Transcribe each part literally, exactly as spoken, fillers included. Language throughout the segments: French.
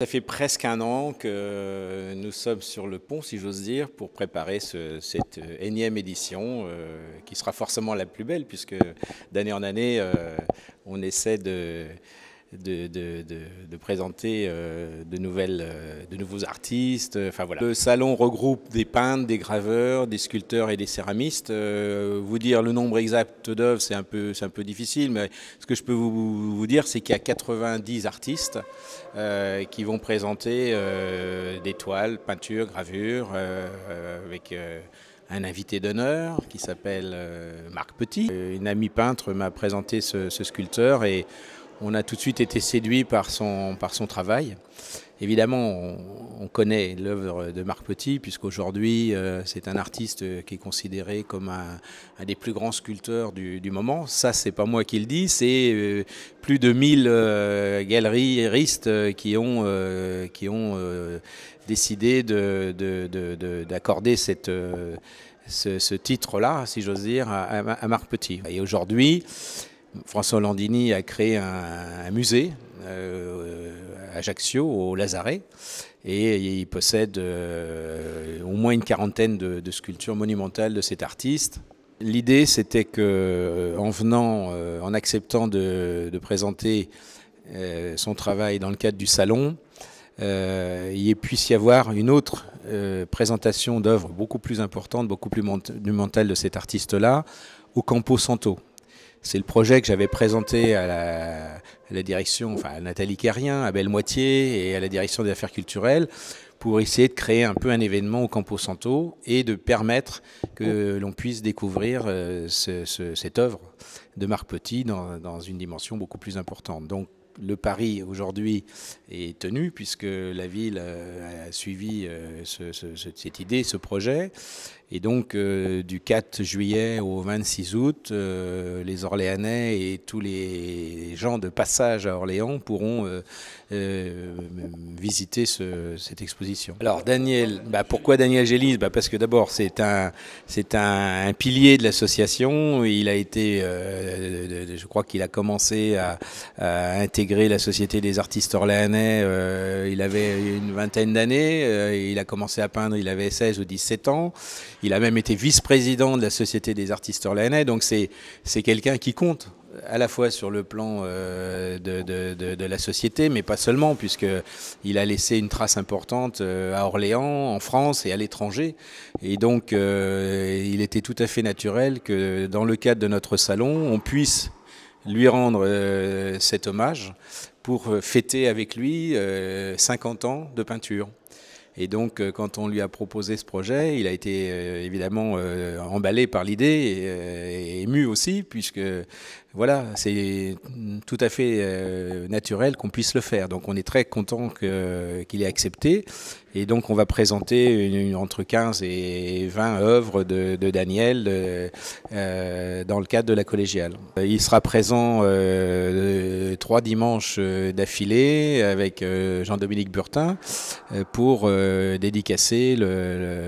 Ça fait presque un an que nous sommes sur le pont, si j'ose dire, pour préparer ce, cette énième édition euh, qui sera forcément la plus belle puisque d'année en année, euh, on essaie de, de, de, de, de présenter euh, de, nouvelles, euh, de nouveaux artistes. Enfin, voilà. Le salon regroupe des peintres, des graveurs, des sculpteurs et des céramistes. Euh, vous dire le nombre exact d'œuvres, c'est un peu, c'est un peu difficile, mais ce que je peux vous, vous dire, c'est qu'il y a quatre-vingt-dix artistes Euh, qui vont présenter euh, des toiles, peintures, gravures, euh, euh, avec euh, un invité d'honneur qui s'appelle euh, Marc Petit. Une amie peintre m'a présenté ce, ce sculpteur et on a tout de suite été séduit par son, par son travail. Évidemment, on, on connaît l'œuvre de Marc Petit, puisqu'aujourd'hui, euh, c'est un artiste qui est considéré comme un, un des plus grands sculpteurs du, du moment. Ça, c'est pas moi qui le dis, c'est euh, plus de mille euh, galeristes qui ont, euh, qui ont euh, décidé de, de, de, de, d'accorder cette... Euh, ce, ce titre-là, si j'ose dire, à, à Marc Petit. Et aujourd'hui, François Landini a créé un, un musée euh, à Ajaccio, au Lazaret, et il possède euh, au moins une quarantaine de, de sculptures monumentales de cet artiste. L'idée, c'était qu'en venant, euh, en acceptant de, de présenter euh, son travail dans le cadre du salon, Euh, il puisse y avoir une autre euh, présentation d'œuvres beaucoup plus importante, beaucoup plus monumentale de cet artiste-là, au Campo Santo. C'est le projet que j'avais présenté à la, à la direction, enfin à Nathalie Kerrien, à Belle Moitié et à la direction des affaires culturelles, pour essayer de créer un peu un événement au Campo Santo et de permettre que l'on puisse découvrir euh, ce, ce, cette œuvre de Marc Petit dans, dans une dimension beaucoup plus importante. Donc, le pari aujourd'hui est tenu puisque la ville a suivi ce, ce, cette idée, ce projet. Et donc euh, du quatre juillet au vingt-six août, euh, les Orléanais et tous les gens de passage à Orléans pourront euh, euh, visiter ce, cette exposition. Alors Daniel, bah, pourquoi Daniel Gélis? Bah, parce que d'abord c'est un, c'est un, un pilier de l'association. Il a été, euh, je crois qu'il a commencé à, à intégrer la Société des artistes orléanais, euh, il avait une vingtaine d'années, euh, il a commencé à peindre, il avait seize ou dix-sept ans, il a même été vice-président de la Société des artistes orléanais, donc c'est c'est quelqu'un qui compte à la fois sur le plan euh, de, de, de, de la société, mais pas seulement, puisqu'il a laissé une trace importante euh, à Orléans, en France et à l'étranger. Et donc, euh, il était tout à fait naturel que dans le cadre de notre salon, on puisse lui rendre euh, cet hommage pour fêter avec lui euh, cinquante ans de peinture. Et donc, euh, quand on lui a proposé ce projet, il a été euh, évidemment euh, emballé par l'idée et, euh, et ému aussi, puisque voilà, c'est tout à fait euh, naturel qu'on puisse le faire. Donc, on est très content que, qu'il ait accepté. Et donc, on va présenter une, une, entre quinze et vingt œuvres de, de Daniel de, euh, dans le cadre de la collégiale. Il sera présent euh, trois dimanches d'affilée avec euh, Jean-Dominique Burtin pour euh, dédicacer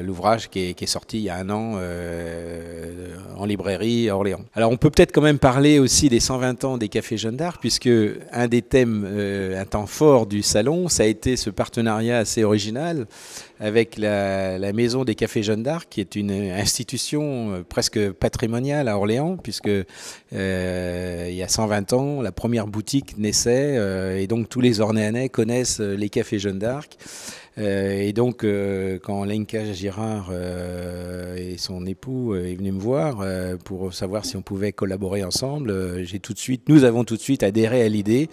l'ouvrage qui, qui est sorti il y a un an euh, en librairie à Orléans. Alors, on peut peut-être quand même parler aussi des cent vingt ans des Cafés Jeanne d'Arc, puisque un des thèmes, euh, un temps fort du salon, ça a été ce partenariat assez original avec la, la maison des Cafés Jeanne d'Arc, qui est une institution presque patrimoniale à Orléans, puisque euh, il y a cent vingt ans, la première boutique naissait, euh, et donc tous les Orléanais connaissent les Cafés Jeanne d'Arc. Euh, et donc, euh, quand Lenka Girard euh, et son époux euh, est venu me voir euh, pour savoir si on pouvait collaborer ensemble, euh, j'ai tout de suite, nous avons tout de suite adhéré à l'idée,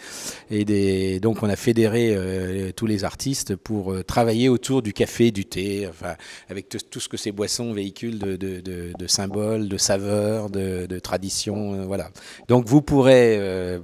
et des, donc on a fédéré euh, tous les artistes pour euh, travailler autour du café, du thé, enfin, avec tout ce que ces boissons véhiculent de, de, de, de symboles, de saveurs, de, de traditions, euh, voilà. Donc vous pourrez euh,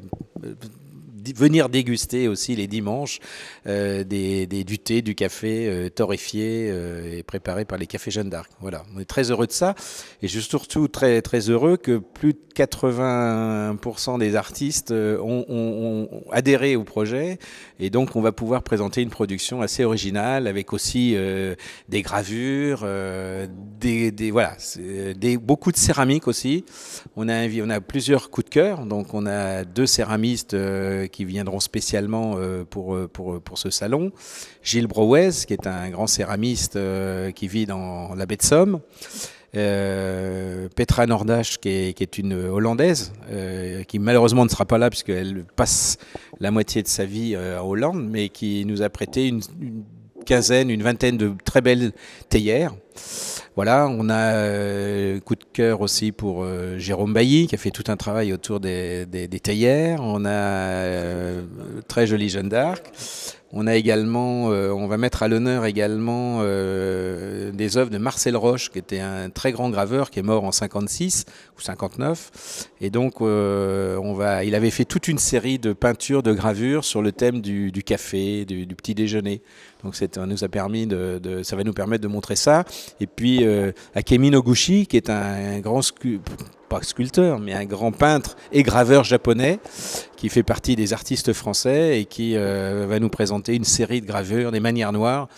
venir déguster aussi les dimanches euh, des, des, du thé, du café euh, torréfié euh, et préparé par les Cafés Jeanne d'Arc. Voilà, on est très heureux de ça et je suis surtout très, très heureux que plus de quatre-vingts pour cent des artistes ont, ont, ont adhéré au projet et donc on va pouvoir présenter une production assez originale avec aussi euh, des gravures, euh, des, des, voilà, des, beaucoup de céramique aussi. On a, on a plusieurs coups de cœur, donc on a deux céramistes euh, qui viendront spécialement pour, pour, pour ce salon. Gilles Broewes, qui est un grand céramiste qui vit dans la baie de Somme. Euh, Petra Nordache, qui est, qui est une Hollandaise, euh, qui malheureusement ne sera pas là puisqu'elle passe la moitié de sa vie euh, à Hollande, mais qui nous a prêté une, une quinzaine, une vingtaine de très belles théières. Voilà, on a euh, coup de cœur aussi pour euh, Jérôme Bailly, qui a fait tout un travail autour des, des, des théières. On a euh, très jolie Jeanne d'Arc. On a également, euh, on va mettre à l'honneur également euh, des œuvres de Marcel Roche, qui était un très grand graveur, qui est mort en cinquante-six ou cinquante-neuf. Et donc, euh, on va, il avait fait toute une série de peintures, de gravures sur le thème du, du café, du, du petit déjeuner. Donc, ça nous a permis de, de, ça va nous permettre de montrer ça. Et puis, euh, Akemi Noguchi, qui est un, un grand scu... pas sculpteur, mais un grand peintre et graveur japonais qui fait partie des artistes français et qui euh, va nous présenter une série de gravures, des manières noires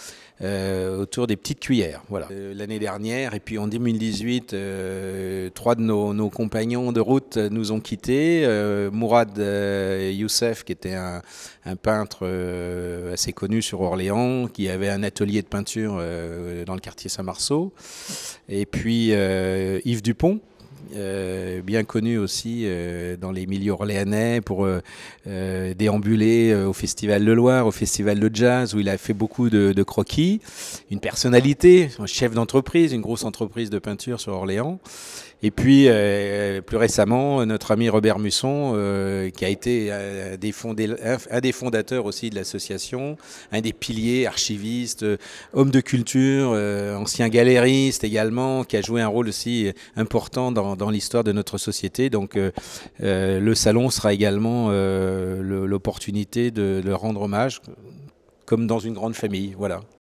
euh, autour des petites cuillères. Voilà. Euh, l'année dernière, et puis en deux mille dix-huit, euh, trois de nos, nos compagnons de route nous ont quittés. Euh, Mourad euh, Youssef, qui était un, un peintre euh, assez connu sur Orléans, qui avait un atelier de peinture euh, dans le quartier Saint-Marceau. Et puis euh, Yves Dupont, Euh, bien connu aussi euh, dans les milieux orléanais pour euh, euh, déambuler euh, au Festival de Loire, au Festival de Jazz, où il a fait beaucoup de, de croquis. Une personnalité, un chef d'entreprise, une grosse entreprise de peinture sur Orléans. Et puis, euh, plus récemment, notre ami Robert Musson, euh, qui a été un des, fondé, un des fondateurs aussi de l'association, un des piliers, archiviste, homme de culture, euh, ancien galériste également, qui a joué un rôle aussi important dans, dans l'histoire de notre société. Donc, euh, euh, le salon sera également euh, l'opportunité de, de rendre hommage, comme dans une grande famille. Voilà.